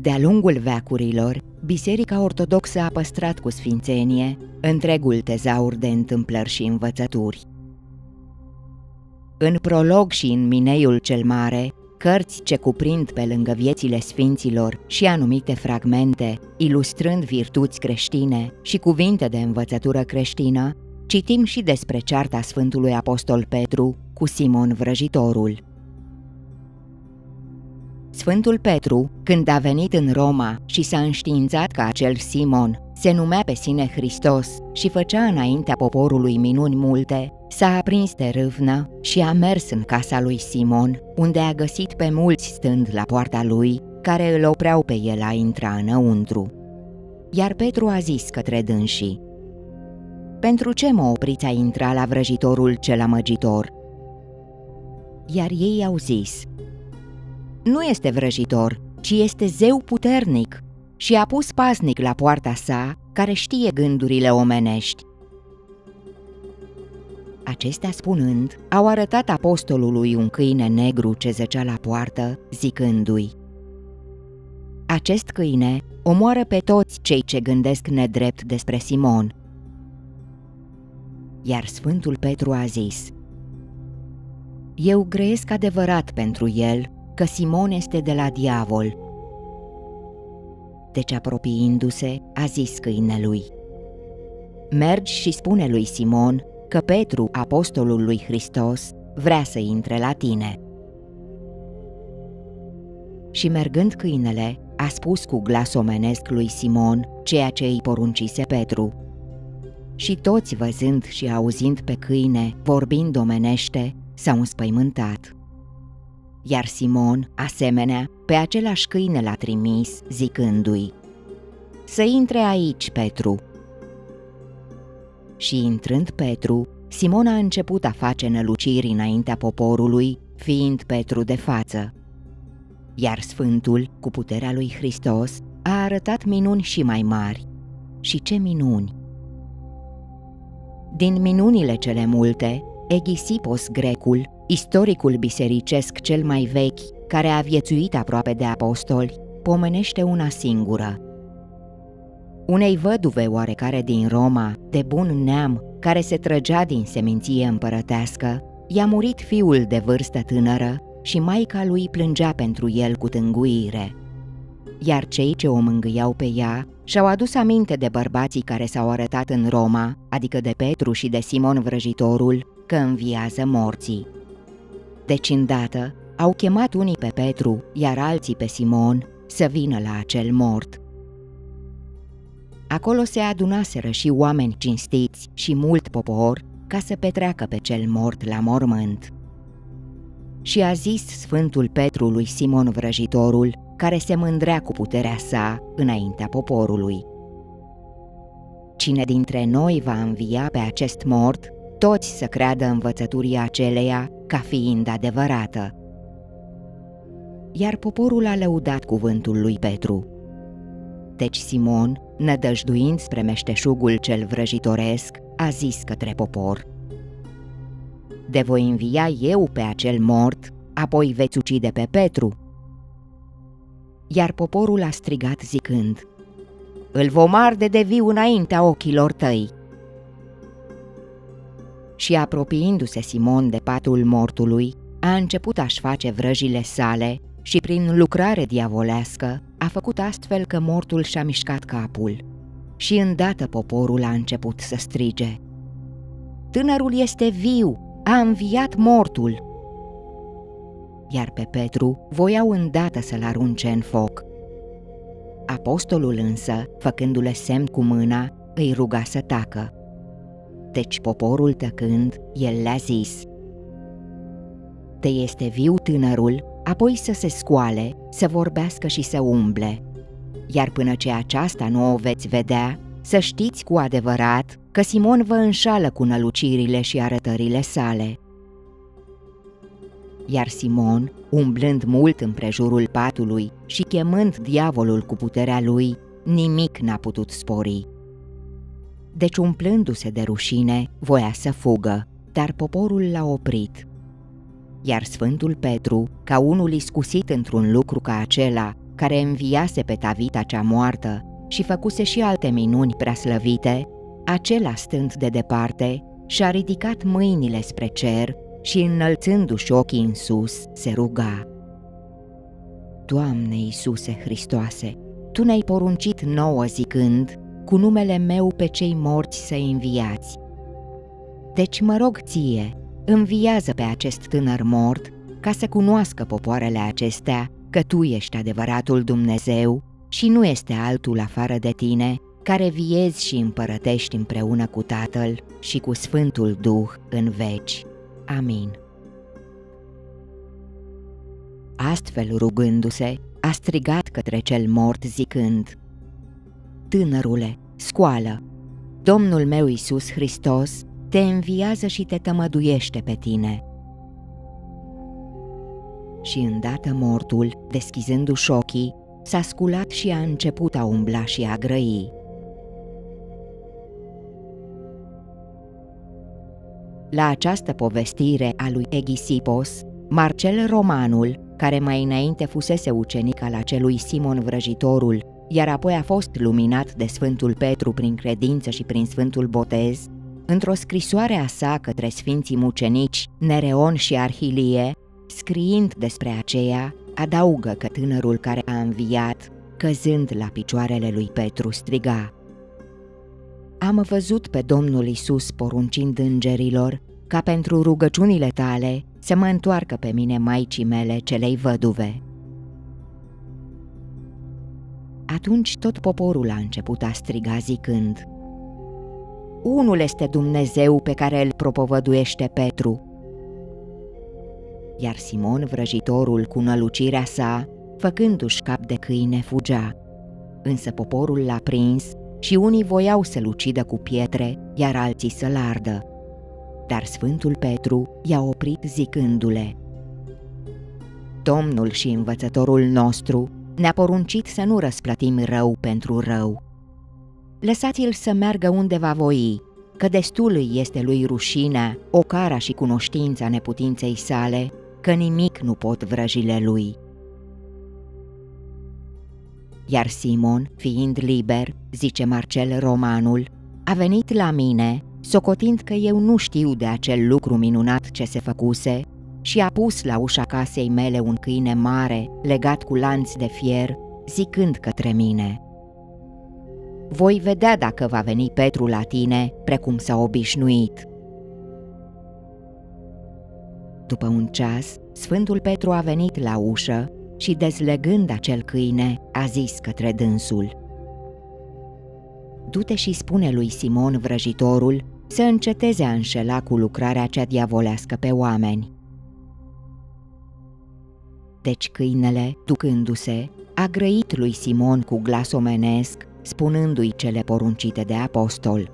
De-a lungul veacurilor, Biserica Ortodoxă a păstrat cu sfințenie întregul tezaur de întâmplări și învățături. În prolog și în Mineiul cel Mare, cărți ce cuprind pe lângă viețile sfinților și anumite fragmente, ilustrând virtuți creștine și cuvinte de învățătură creștină, citim și despre cearta Sfântului Apostol Petru cu Simon Vrăjitorul. Sfântul Petru, când a venit în Roma și s-a înștiințat că acel Simon se numea pe sine Hristos și făcea înaintea poporului minuni multe, s-a aprins de râvnă și a mers în casa lui Simon, unde a găsit pe mulți stând la poarta lui, care îl opreau pe el a intra înăuntru. Iar Petru a zis către dânsii: „Pentru ce mă opriți a intra la vrăjitorul cel amăgitor?” Iar ei au zis: „Nu este vrăjitor, ci este zeu puternic și a pus paznic la poarta sa, care știe gândurile omenești.” Acestea spunând, au arătat apostolului un câine negru ce zăcea la poartă, zicându-i: „Acest câine omoară pe toți cei ce gândesc nedrept despre Simon.” Iar Sfântul Petru a zis: „Eu grăiesc adevărat pentru el că Simon este de la diavol.” Deci, apropiindu-se, a zis câinelui: „Mergi și spune lui Simon că Petru, apostolul lui Hristos, vrea să intre la tine.” Și mergând câinele, a spus cu glas omenesc lui Simon ceea ce îi poruncise Petru. Și toți, văzând și auzind pe câine vorbind omenește, s-au înspăimântat. Iar Simon, asemenea, pe același câine l-a trimis, zicându-i: „Să intre aici, Petru.” Și intrând Petru, Simon a început a face năluciri înaintea poporului, fiind Petru de față. Iar Sfântul, cu puterea lui Hristos, a arătat minuni și mai mari. Și ce minuni! Din minunile cele multe, Hegesipos grecul, istoricul bisericesc cel mai vechi, care a viețuit aproape de apostoli, pomenește una singură. Unei văduve oarecare din Roma, de bun neam, care se trăgea din seminție împărătească, i-a murit fiul de vârstă tânără și maica lui plângea pentru el cu tânguire. Iar cei ce o mângâiau pe ea și-au adus aminte de bărbații care s-au arătat în Roma, adică de Petru și de Simon Vrăjitorul, că înviază morții. Deci îndată au chemat unii pe Petru, iar alții pe Simon, să vină la acel mort. Acolo se adunaseră și oameni cinstiți și mult popor ca să petreacă pe cel mort la mormânt. Și a zis Sfântul Petru lui Simon Vrăjitorul, care se mândrea cu puterea sa înaintea poporului: „Cine dintre noi va învia pe acest mort, toți să creadă învățăturii aceleia ca fiind adevărată.” Iar poporul a lăudat cuvântul lui Petru. Deci Simon, nădăjduind spre meșteșugul cel vrăjitoresc, a zis către popor: „De voi învia eu pe acel mort, apoi veți ucide pe Petru.” Iar poporul a strigat zicând: „Îl vom arde de viu înaintea ochilor tăi.” Și apropiindu-se Simon de patul mortului, a început a-și face vrăjile sale și prin lucrare diavolească a făcut astfel că mortul și-a mișcat capul. Și îndată poporul a început să strige: „Tânărul este viu, a înviat mortul.” Iar pe Petru voiau îndată să-l arunce în foc. Apostolul însă, făcându-le semn cu mâna, îi ruga să tacă. Deci poporul tăcând, el le-a zis: „Te este viu tânărul, apoi să se scoale, să vorbească și să umble. Iar până ce aceasta nu o veți vedea, să știți cu adevărat că Simon vă înșală cu nălucirile și arătările sale.” Iar Simon, umblând mult împrejurul patului și chemând diavolul cu puterea lui, nimic n-a putut spori. Deci, umplându-se de rușine, voia să fugă, dar poporul l-a oprit. Iar Sfântul Petru, ca unul iscusit într-un lucru ca acela, care înviase pe Tavita cea moartă și făcuse și alte minuni preaslăvite, acela stând de departe și-a ridicat mâinile spre cer și, înălțându-și ochii în sus, se ruga: Doamne Iisuse Hristoase, Tu ne-ai poruncit nouă zicând: cu numele meu pe cei morți să înviați. Deci mă rog Ție, înviază pe acest tânăr mort, ca să cunoască popoarele acestea că Tu ești adevăratul Dumnezeu și nu este altul afară de Tine, care viezi și împărătești împreună cu Tatăl și cu Sfântul Duh în veci. Amin. Astfel rugându-se, a strigat către cel mort zicând: Tânărule, scoală! Domnul meu Iisus Hristos te înviază și te tămăduiește pe tine. Și îndată mortul, deschizându-și ochii, s-a sculat și a început a umbla și a grăi. La această povestire a lui Hegesipos, Marcel Romanul, care mai înainte fusese ucenic al acelui Simon Vrăjitorul, iar apoi a fost luminat de Sfântul Petru prin credință și prin Sfântul Botez, într-o scrisoare a sa către sfinții mucenici Nereon și Arhilie, scriind despre aceea, adaugă că tânărul care a înviat, căzând la picioarele lui Petru, striga: Am văzut pe Domnul Iisus poruncind îngerilor ca pentru rugăciunile tale să mă întoarcă pe mine maicii mele celei văduve. Atunci tot poporul a început a striga zicând: Unul este Dumnezeu pe care îl propovăduiește Petru. Iar Simon Vrăjitorul, cu nălucirea sa, făcându-și cap de câine, fugea. Însă poporul l-a prins și unii voiau să-l ucidă cu pietre, iar alții să-l ardă. Dar Sfântul Petru i-a oprit zicându-le: Domnul și învățătorul nostru ne-a poruncit să nu răsplătim rău pentru rău. Lăsați-l să meargă unde va voi, că destul îi este lui rușinea, ocara și cunoștința neputinței sale, că nimic nu pot vrăjile lui. Iar Simon, fiind liber, zice Marcel Romanul, a venit la mine, socotind că eu nu știu de acel lucru minunat ce se făcuse, și a pus la ușa casei mele un câine mare, legat cu lanți de fier, zicând către mine: Voi vedea dacă va veni Petru la tine, precum s-a obișnuit. După un ceas, Sfântul Petru a venit la ușă și, dezlegând acel câine, a zis către dânsul: Du-te și spune lui Simon Vrăjitorul să înceteze a înșela cu lucrarea cea diavolească pe oameni. Deci câinele, ducându-se, a grăit lui Simon cu glas omenesc, spunându-i cele poruncite de apostol.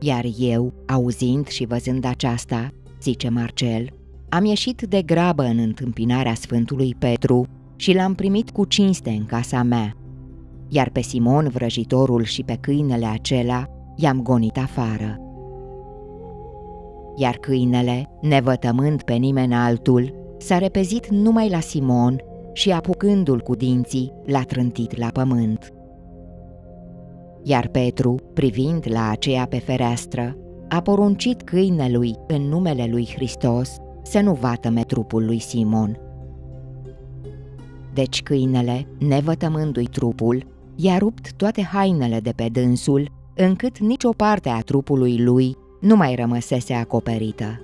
Iar eu, auzind și văzând aceasta, zice Marcel, am ieșit de grabă în întâmpinarea Sfântului Petru și l-am primit cu cinste în casa mea, iar pe Simon Vrăjitorul și pe câinele acela i-am gonit afară. Iar câinele, nevătămând pe nimeni altul, s-a repezit numai la Simon și, apucându-l cu dinții, l-a trântit la pământ. Iar Petru, privind la aceea pe fereastră, a poruncit câinelui în numele lui Hristos să nu vatăme trupul lui Simon. Deci câinele, nevătămându-i trupul, i-a rupt toate hainele de pe dânsul, încât nicio parte a trupului lui nu mai rămăsese acoperită.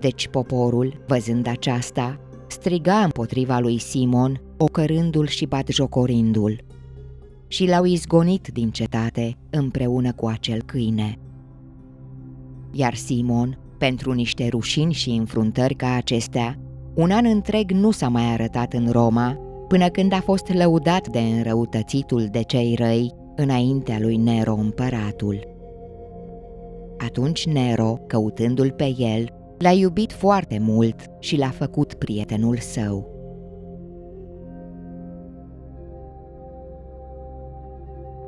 Deci poporul, văzând aceasta, striga împotriva lui Simon, ocărându-l și batjocorindu-l. Și l-au izgonit din cetate împreună cu acel câine. Iar Simon, pentru niște rușini și înfruntări ca acestea, un an întreg nu s-a mai arătat în Roma, până când a fost lăudat de înrăutățitul de cei răi înaintea lui Nero împăratul. Atunci Nero, căutându-l pe el, l-a iubit foarte mult și l-a făcut prietenul său.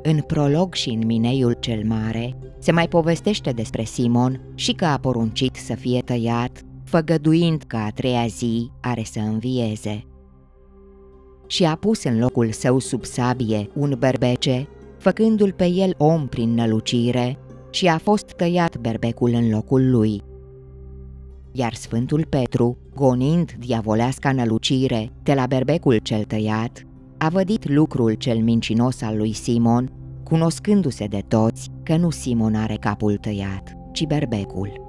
În prolog și în Mineiul cel Mare se mai povestește despre Simon și că a poruncit să fie tăiat, făgăduind că a treia zi are să învieze. și a pus în locul său sub sabie un berbece, făcându-l pe el om prin nălucire, și a fost tăiat berbecul în locul lui. Iar Sfântul Petru, gonind diavoleasca nălucire de la berbecul cel tăiat, a vădit lucrul cel mincinos al lui Simon, cunoscându-se de toți că nu Simon are capul tăiat, ci berbecul.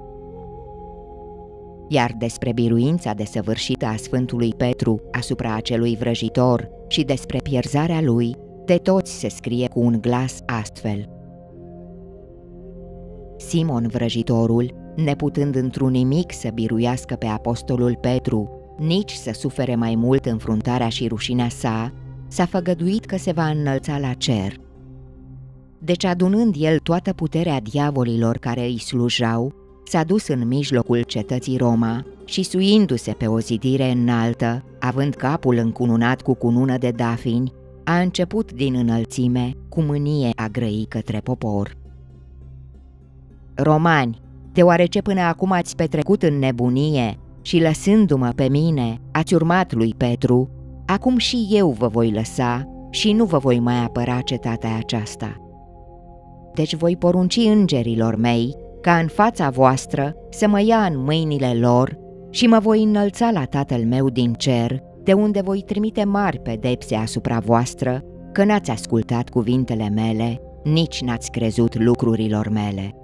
Iar despre biruința desăvârșită a Sfântului Petru asupra acelui vrăjitor și despre pierzarea lui, de toți se scrie cu un glas astfel: Simon Vrăjitorul, neputând într-un nimic să biruiască pe apostolul Petru, nici să sufere mai mult înfruntarea și rușinea sa, s-a făgăduit că se va înălța la cer. Deci, adunând el toată puterea diavolilor care îi slujau, s-a dus în mijlocul cetății Roma și, suindu-se pe o zidire înaltă, având capul încununat cu cunună de dafini, a început din înălțime, cu mânie a grăi către popor: Romani, deoarece până acum ați petrecut în nebunie și, lăsându-mă pe mine, ați urmat lui Petru, acum și eu vă voi lăsa și nu vă voi mai apăra cetatea aceasta. Deci voi porunci îngerilor mei ca în fața voastră să mă ia în mâinile lor și mă voi înălța la Tatăl meu din cer, de unde voi trimite mari pedepse asupra voastră, că n-ați ascultat cuvintele mele, nici n-ați crezut lucrurilor mele.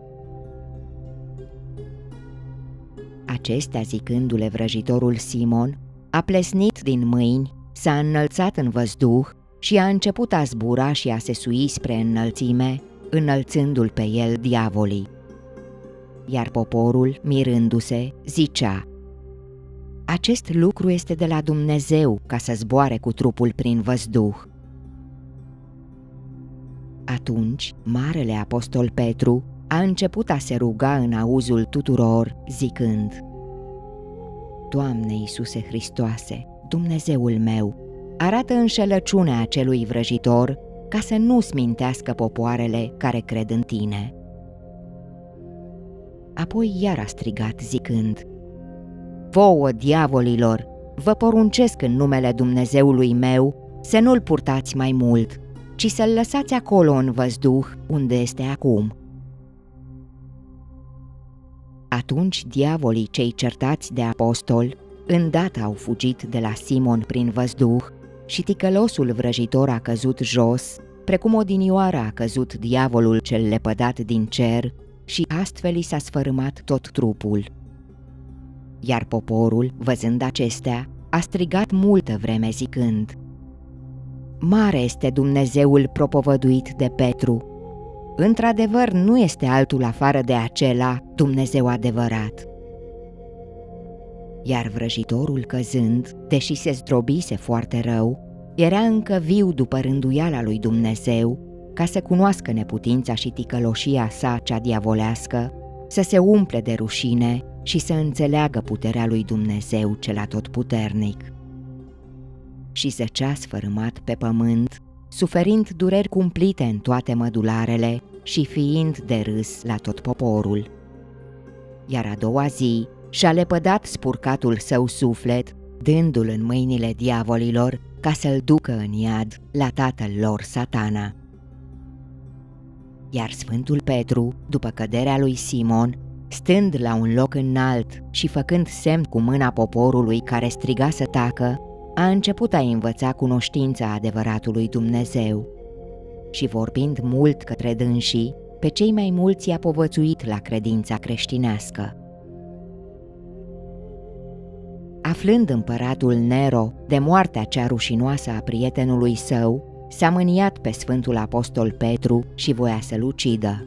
Acestea zicându-le, vrăjitorul Simon a plesnit din mâini, s-a înălțat în văzduh și a început a zbura și a se sui spre înălțime, înălțându-l pe el diavolii. Iar poporul, mirându-se, zicea: Acest lucru este de la Dumnezeu, ca să zboare cu trupul prin văzduh. Atunci, marele apostol Petru a început a se ruga în auzul tuturor, zicând: Doamne Iisuse Hristoase, Dumnezeul meu, arată înșelăciunea acelui vrăjitor, ca să nu smintească popoarele care cred în tine. Apoi iar a strigat zicând: Vouă, diavolilor, vă poruncesc în numele Dumnezeului meu să nu-l purtați mai mult, ci să-l lăsați acolo în văzduh unde este acum. Atunci diavolii cei certați de apostol îndată au fugit de la Simon prin văzduh și ticălosul vrăjitor a căzut jos, precum odinioară a căzut diavolul cel lepădat din cer, și astfel i s-a sfărâmat tot trupul. Iar poporul, văzând acestea, a strigat multă vreme zicând: Mare este Dumnezeul propovăduit de Petru! Într-adevăr, nu este altul afară de acela, Dumnezeu adevărat! Iar vrăjitorul, căzând, deși se zdrobise foarte rău, era încă viu după rânduiala lui Dumnezeu, ca să cunoască neputința și ticăloșia sa cea diavolească, să se umple de rușine și să înțeleagă puterea lui Dumnezeu cel atotputernic. Și zăcea sfărâmat pe pământ, suferind dureri cumplite în toate mădularele și fiind de râs la tot poporul. Iar a doua zi și-a lepădat spurcatul său suflet, dându-l în mâinile diavolilor ca să-l ducă în iad la tatăl lor, Satana. Iar Sfântul Petru, după căderea lui Simon, stând la un loc înalt și făcând semn cu mâna poporului care striga să tacă, a început a învăța cunoștința adevăratului Dumnezeu. Și vorbind mult către dânsii, pe cei mai mulți i-a povățuit la credința creștinească. Aflând împăratul Nero de moartea cea rușinoasă a prietenului său, s-a mâniat pe Sfântul Apostol Petru și voia să-l ucidă.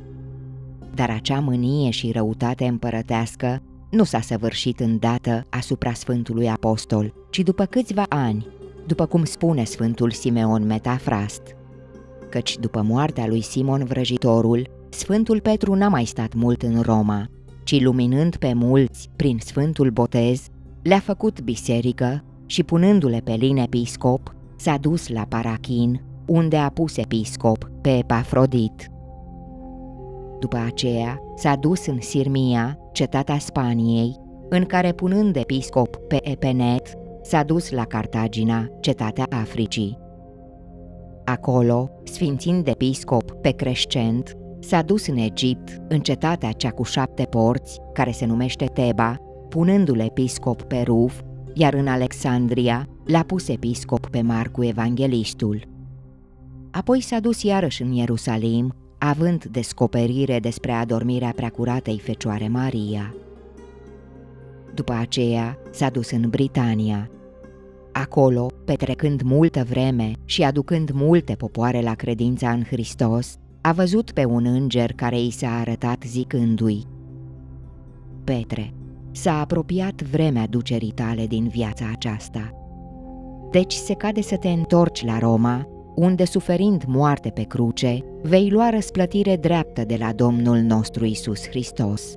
Dar acea mânie și răutate împărătească nu s-a săvârșit îndată asupra Sfântului Apostol, ci după câțiva ani, după cum spune Sfântul Simeon Metafrast. Căci după moartea lui Simon Vrăjitorul, Sfântul Petru n-a mai stat mult în Roma, ci, luminând pe mulți prin Sfântul Botez, le-a făcut biserică și, punându-le pe lin episcop, s-a dus la Parachin, unde a pus episcop pe Epafrodit. După aceea s-a dus în Sirmia, cetatea Spaniei, în care, punând episcop pe Epenet, s-a dus la Cartagina, cetatea Africii. Acolo, sfințind episcop pe Crescent, s-a dus în Egipt, în cetatea cea cu 7 porți, care se numește Teba, punându-l episcop pe Ruf, iar în Alexandria l-a pus episcop pe Marcu Evanghelistul. Apoi s-a dus iarăși în Ierusalim, având descoperire despre adormirea preacuratei Fecioare Maria. După aceea s-a dus în Britania. Acolo, petrecând multă vreme și aducând multe popoare la credința în Hristos, a văzut pe un înger care i s-a arătat zicându-i: Petre, s-a apropiat vremea ducerii tale din viața aceasta. Deci se cade să te întorci la Roma, unde, suferind moarte pe cruce, vei lua răsplătire dreaptă de la Domnul nostru Isus Hristos.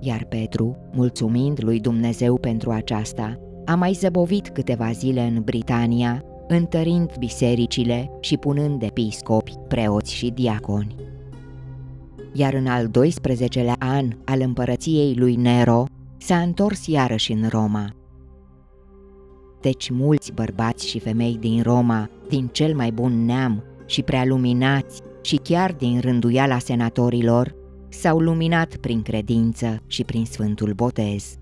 Iar Petru, mulțumind lui Dumnezeu pentru aceasta, a mai zăbovit câteva zile în Britania, întărind bisericile și punând episcopi, preoți și diaconi. Iar în al 12-lea an al împărăției lui Nero, s-a întors iarăși în Roma. Deci mulți bărbați și femei din Roma, din cel mai bun neam și prealuminați și chiar din rânduiala senatorilor, s-au luminat prin credință și prin Sfântul Botez.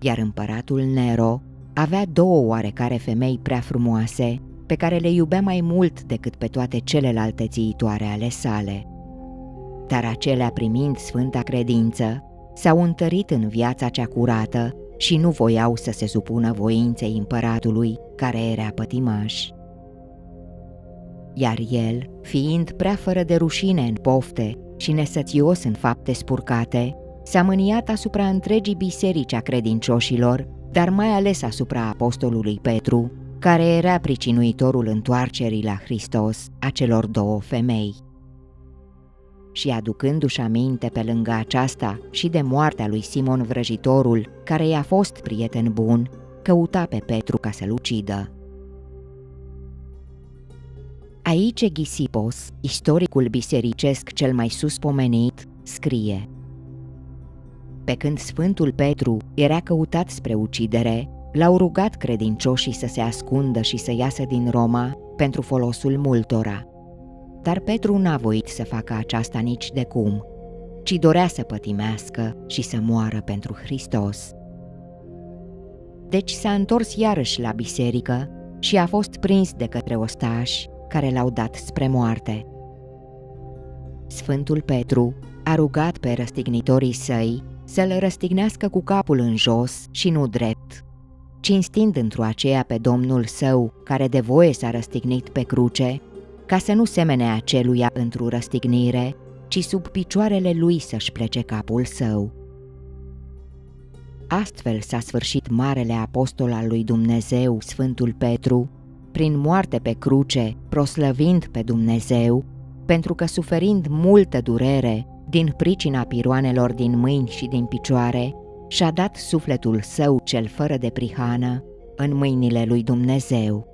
Iar împăratul Nero avea 2 oarecare femei prea frumoase, pe care le iubea mai mult decât pe toate celelalte țiitoare ale sale. Dar acelea, primind sfânta credință, s-au întărit în viața cea curată și nu voiau să se supună voinței împăratului, care era pătimaș. Iar el, fiind prea fără de rușine în pofte și nesățios în fapte spurcate, s-a mâniat asupra întregii biserici a credincioșilor, dar mai ales asupra apostolului Petru, care era pricinuitorul întoarcerii la Hristos a celor 2 femei. Și aducându-și aminte pe lângă aceasta și de moartea lui Simon Vrăjitorul, care i-a fost prieten bun, căuta pe Petru ca să-l ucidă. Aici Ghisipos, istoricul bisericesc cel mai sus pomenit, scrie: Pe când Sfântul Petru era căutat spre ucidere, l-au rugat credincioșii să se ascundă și să iasă din Roma pentru folosul multora. Dar Petru n-a voit să facă aceasta nici de cum, ci dorea să pătimească și să moară pentru Hristos. Deci s-a întors iarăși la biserică și a fost prins de către ostași, care l-au dat spre moarte. Sfântul Petru a rugat pe răstignitorii săi să-l răstignească cu capul în jos și nu drept, cinstind într-o aceea pe Domnul său, care de voie s-a răstignit pe cruce, ca să nu semene aceluia într-o răstignire, ci sub picioarele lui să-și plece capul său. Astfel s-a sfârșit marele apostol al lui Dumnezeu, Sfântul Petru, prin moarte pe cruce, proslăvind pe Dumnezeu, pentru că, suferind multă durere din pricina piroanelor din mâini și din picioare, și-a dat sufletul său cel fără de prihană în mâinile lui Dumnezeu.